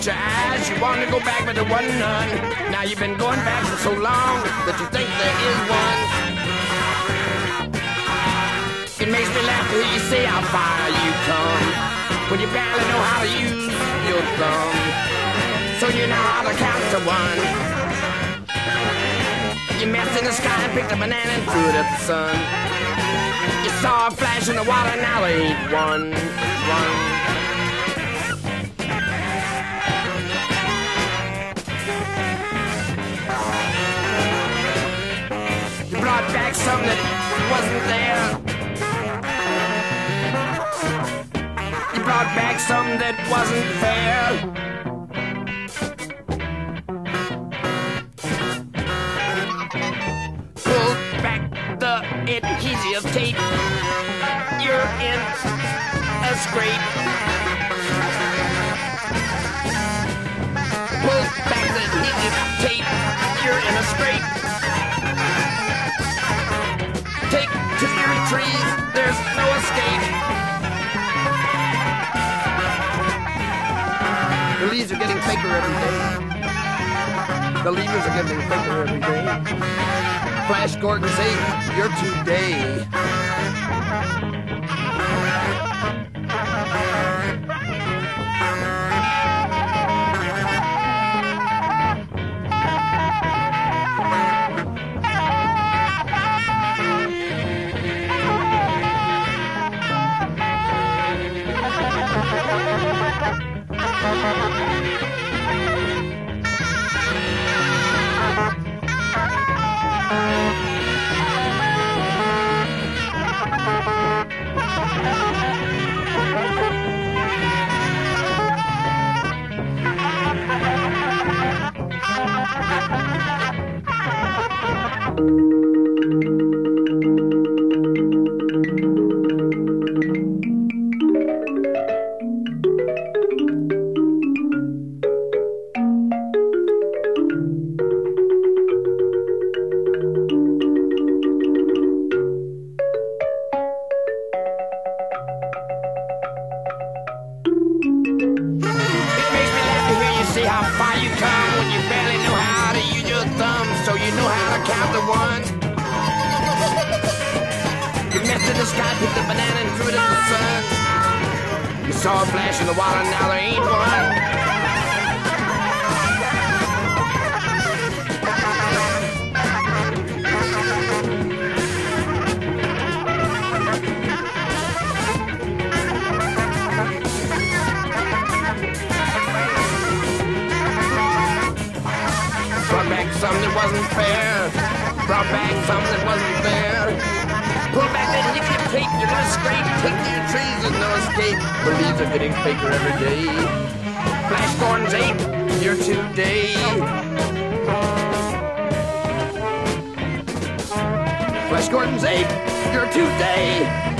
at your eyes, you want to go back, but there wasn't none. Now you've been going back for so long that you think there is one. It makes me laugh to hear you say how far you come, when you barely know how to use your thumb. So you know how to count to one. You messed in the sky and picked a banana and threw it at the sun. You saw a flash in the water, now there ain't one. Back something that wasn't there. You brought back something that wasn't fair. Pull back the adhesive tape. You're in a scrape. Pull back the adhesive tape. You're in a scrape. To theory trees, there's no escape. The leaves are getting thicker every day. The leaves are getting thicker every day. Flash Gordon say, you're today. Flash Gordon's ape, you're today.